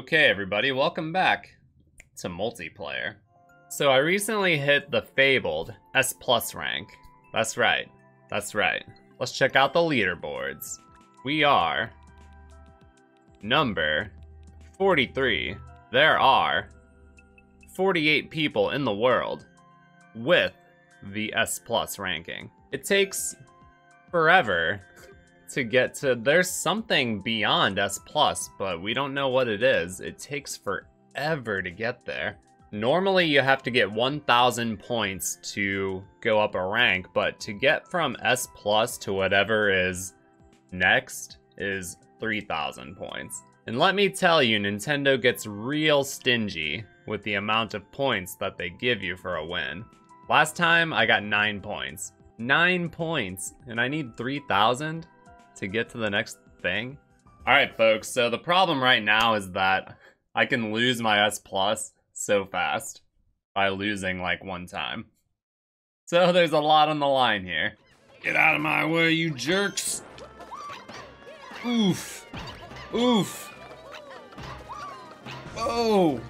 Okay, everybody, welcome back to multiplayer. So I recently hit the fabled S+ rank. That's right. Let's check out the leaderboards. We are number 43. There are 48 people in the world with the S+ ranking. It takes forever to get to, there's something beyond S+, but we don't know what it is. It takes forever to get there. Normally you have to get 1,000 points to go up a rank, but to get from S+ to whatever is next is 3,000 points. And let me tell you, Nintendo gets real stingy with the amount of points that they give you for a win. Last time I got 9 points. 9 points, and I need 3,000? To get to the next thing. All right, folks, so the problem right now is that I can lose my S+ so fast by losing like one time. So there's a lot on the line here. Get out of my way, you jerks. Oof, oof. Oh,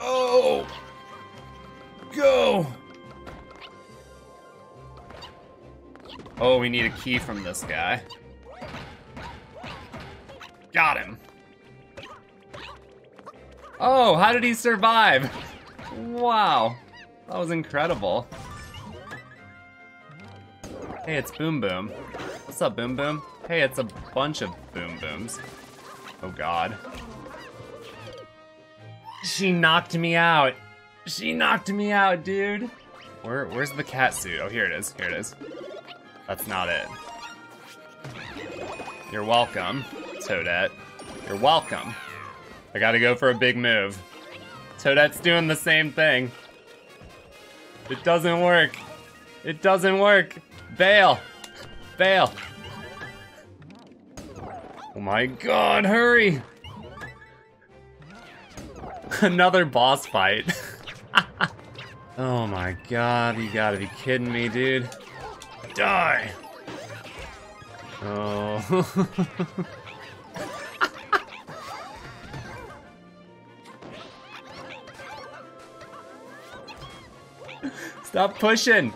oh, go. Oh, we need a key from this guy. Got him. Oh, how did he survive? Wow, that was incredible. Hey, it's Boom Boom. What's up, Boom Boom? Hey, it's a bunch of Boom Booms. Oh God. She knocked me out. She knocked me out, dude. Where's the cat suit? Oh, here it is, here it is. That's not it. You're welcome, Toadette. You're welcome. I gotta go for a big move. Toadette's doing the same thing. It doesn't work. It doesn't work. Bail. Bail. Oh my God, hurry. Another boss fight. Oh my God, you gotta be kidding me, dude. Die! Oh. Stop pushing!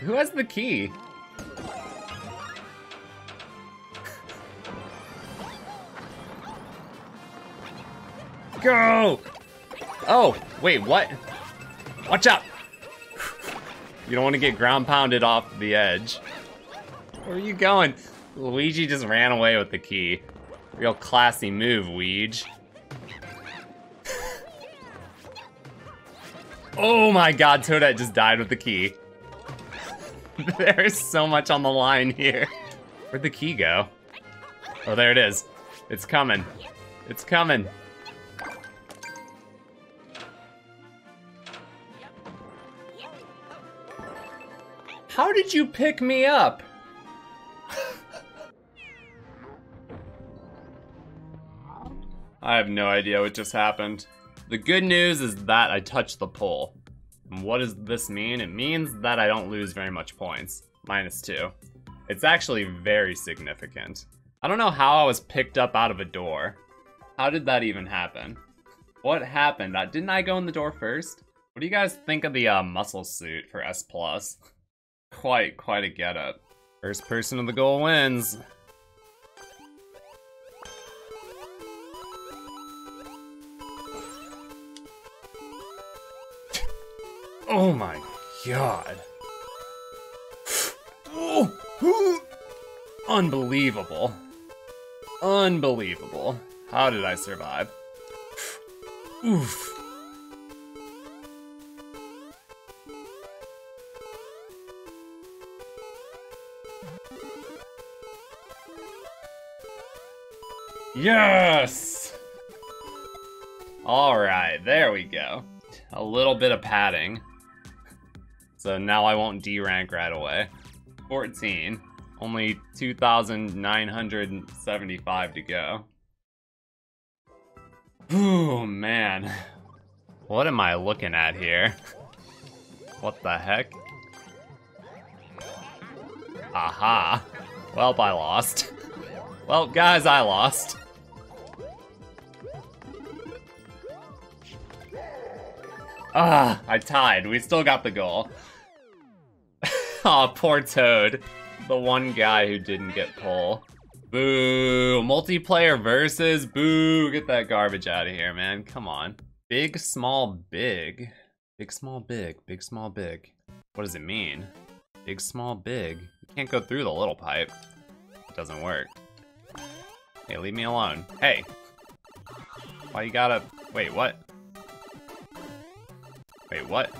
Who has the key? Go! Oh, wait, what? Watch out! You don't want to get ground pounded off the edge. Where are you going? Luigi just ran away with the key. Real classy move, Weege. Oh my God, Toadette just died with the key. There is so much on the line here. Where'd the key go? Oh, there it is. It's coming. It's coming. How did you pick me up? I have no idea what just happened. The good news is that I touched the pole. And what does this mean? It means that I don't lose very much points. -2. It's actually very significant. I don't know how I was picked up out of a door. How did that even happen? What happened? Didn't I go in the door first? What do you guys think of the muscle suit for S+? Quite a getup. First person to the goal wins. Oh my God. Oh, unbelievable. Unbelievable. How did I survive? Oof. Yes! All right, there we go. A little bit of padding. So now I won't D-rank right away. 14, only 2,975 to go. Ooh, man. What am I looking at here? What the heck? Aha. Welp, I lost. Well, guys, I lost. Ah, I tied. We still got the goal. Aw, oh, poor Toad. The one guy who didn't get pole. Boo. Multiplayer versus. Boo. Get that garbage out of here, man. Come on. Big, small, big. Big, small, big. Big, small, big. What does it mean? Big, small, big. You can't go through the little pipe. It doesn't work. Hey, leave me alone. Hey. Why you gotta... Wait, what? Wait, what?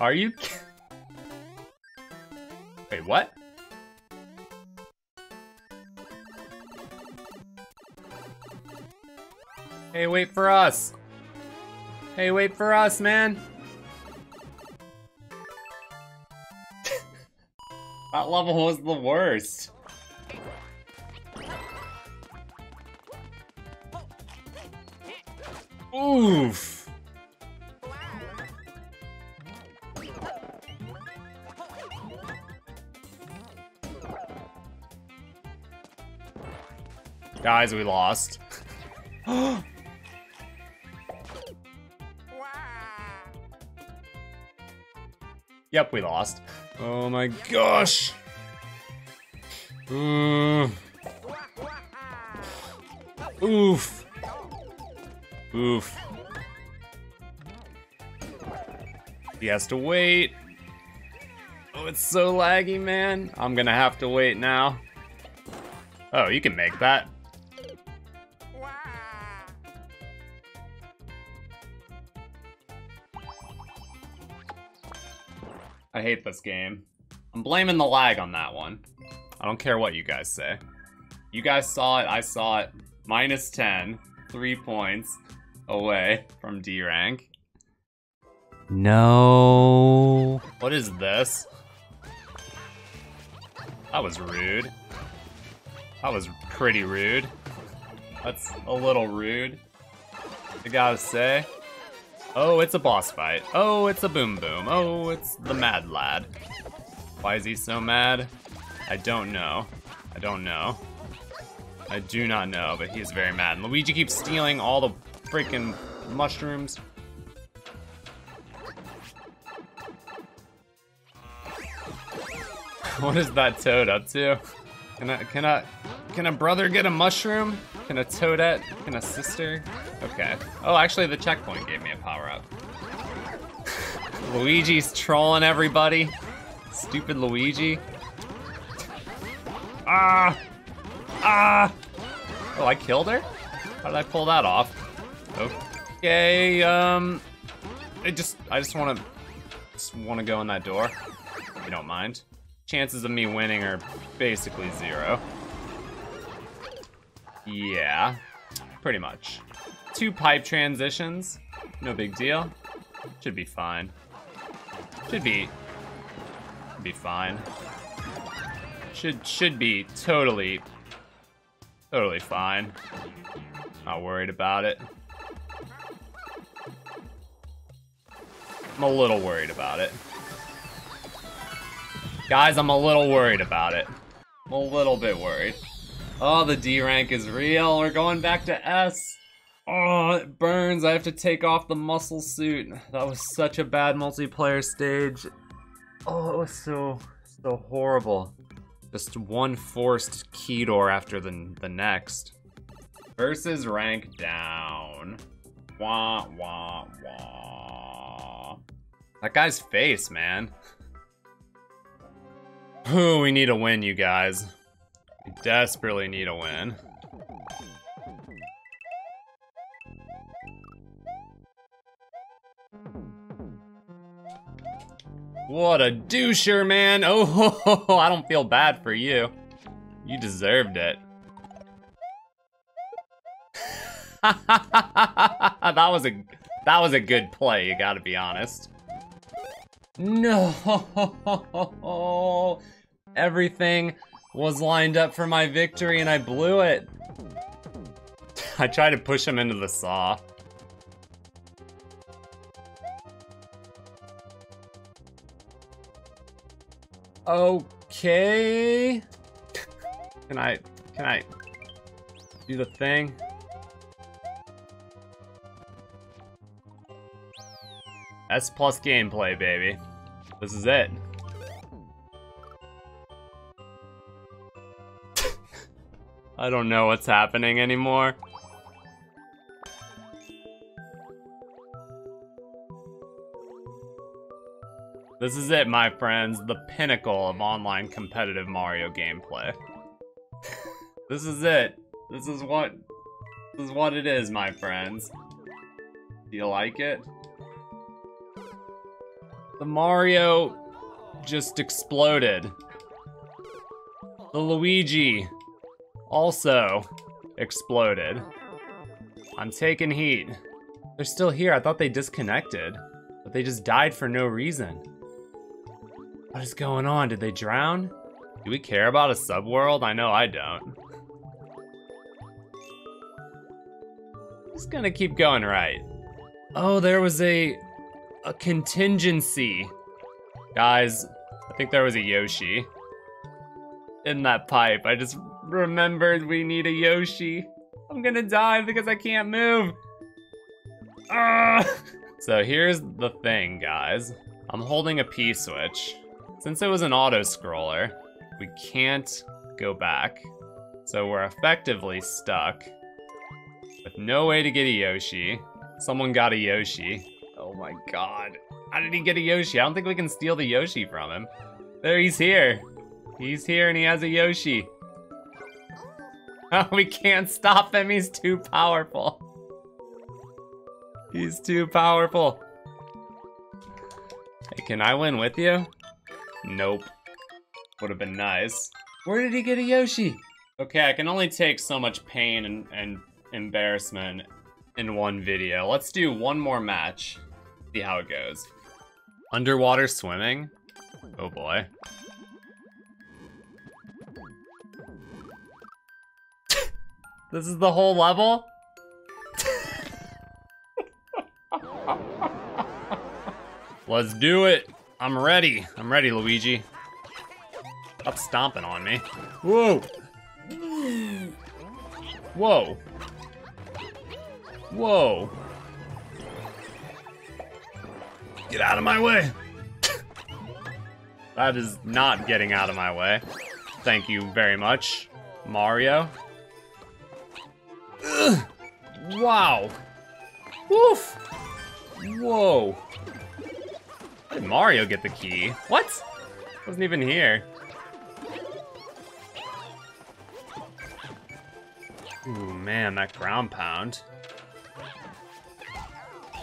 Are you... Wait, what? Hey, wait for us! Hey, wait for us, man! That level was the worst. Oof. Guys, we lost. Yep, we lost. Oh my gosh. Oof. Oof. He has to wait. Oh, it's so laggy, man. I'm gonna have to wait now. Oh, you can make that. I hate this game. I'm blaming the lag on that one. I don't care what you guys say. You guys saw it, I saw it. Minus 10, 3 points away from D rank. No. What is this? That was rude. That was pretty rude. That's a little rude, I gotta say. Oh, it's a boss fight. Oh, it's a boom boom. Oh, it's the mad lad. Why is he so mad? I don't know. I don't know. I do not know, but he is very mad. And Luigi keeps stealing all the freaking mushrooms. What is that toad up to? Can a brother get a mushroom? Can a toadette? Can a sister? Okay. Oh, actually, the checkpoint gave me a power-up. Luigi's trolling everybody. Stupid Luigi. Ah! Ah! Oh, I killed her? How did I pull that off? Okay, I just wanna go in that door, if you don't mind. Chances of me winning are basically zero. Yeah, pretty much. 2 pipe transitions, no big deal. Should be fine. Should be fine. Should be totally fine. Not worried about it. I'm a little worried about it. Guys, I'm a little worried about it. I'm a little bit worried. Oh, the D rank is real. We're going back to S. Oh, it burns. I have to take off the muscle suit. That was such a bad multiplayer stage. Oh, it was so horrible. Just one forced key door after the next. Versus rank down. Wah, wah, wah. That guy's face, man. Ooh, we need a win, you guys. We desperately need a win. What a doucher, man. Oh, ho, ho, ho. I don't feel bad for you. You deserved it. That was a good play, you gotta be honest. No, everything was lined up for my victory and I blew it. I tried to push him into the saw. Okay. Can I do the thing? S plus gameplay, baby. This is it. I don't know what's happening anymore. This is it, my friends, the pinnacle of online competitive Mario gameplay. This is it. This is what it is, my friends. Do you like it? The Mario just exploded. The Luigi also exploded. I'm taking heat. They're still here. I thought they disconnected, but they just died for no reason. What is going on? Did they drown? Do we care about a subworld? I know I don't. Just gonna keep going, right? Oh, there was a contingency. Guys, I think there was a Yoshi in that pipe. I just remembered we need a Yoshi. I'm gonna die because I can't move. So here's the thing, guys. I'm holding a P switch. Since it was an auto-scroller, we can't go back. So we're effectively stuck with no way to get a Yoshi. Someone got a Yoshi. Oh my god. How did he get a Yoshi? I don't think we can steal the Yoshi from him. There, he's here. He's here and he has a Yoshi. Oh, we can't stop him. He's too powerful. He's too powerful. Hey, can I win with you? Nope. Would have been nice. Where did he get a Yoshi? Okay, I can only take so much pain and embarrassment in one video. Let's do one more match. See how it goes. Underwater swimming? Oh boy. This is the whole level? Let's do it. I'm ready. I'm ready, Luigi. Stop stomping on me. Whoa. Whoa. Whoa. Get out of my way. That is not getting out of my way. Thank you very much, Mario. Ugh. Wow. Woof. Whoa. How did Mario get the key? What? Wasn't even here. Ooh, man, that ground pound.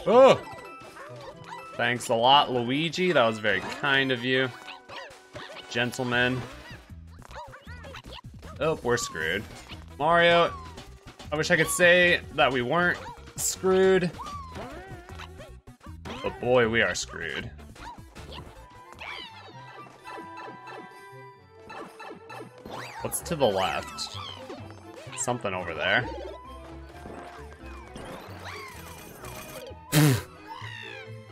Oh! Thanks a lot, Luigi. That was very kind of you. Gentlemen. Oh, we're screwed. Mario, I wish I could say that we weren't screwed. But boy, we are screwed. What's to the left? Something over there.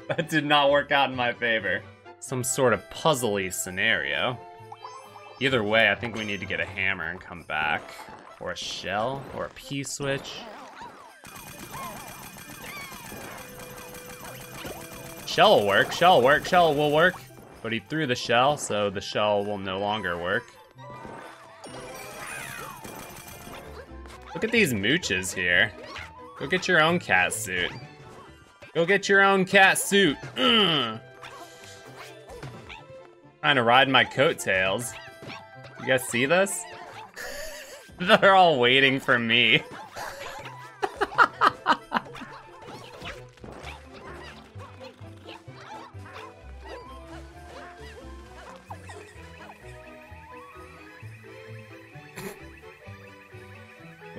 That did not work out in my favor. Some sort of puzzly scenario. Either way, I think we need to get a hammer and come back. Or a shell, or a P-switch. Shell will work, shell will work, shell will work. But he threw the shell, so the shell will no longer work. Look at these mooches here. Go get your own cat suit. Go get your own cat suit. Ugh. Trying to ride my coattails. You guys see this? They're all waiting for me.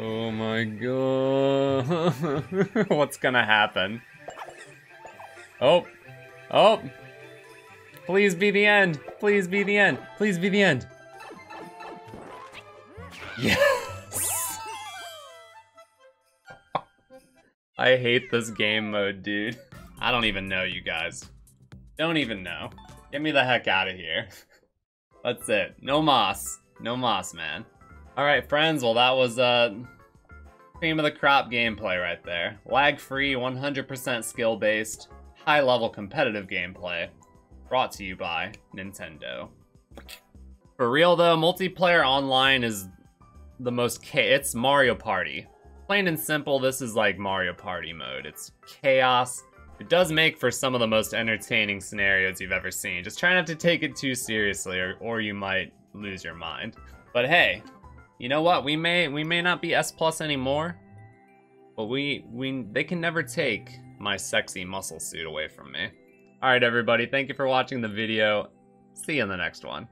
Oh my god. What's gonna happen? Oh, oh, please be the end, please be the end, please be the end. Yes! I hate this game mode, dude. I don't even know, you guys. Don't even know. Get me the heck out of here. That's it. No moss. No moss, man. All right, friends. Well, that was cream of the crop gameplay right there. Lag-free, 100% skill-based, high-level competitive gameplay brought to you by Nintendo. For real, though, multiplayer online is the most it's Mario Party. Plain and simple, this is like Mario Party mode. It's chaos. It does make for some of the most entertaining scenarios you've ever seen. Just try not to take it too seriously, or you might lose your mind. But hey, you know what? We may not be S+ anymore, but they can never take my sexy muscle suit away from me. All right, everybody. Thank you for watching the video. See you in the next one.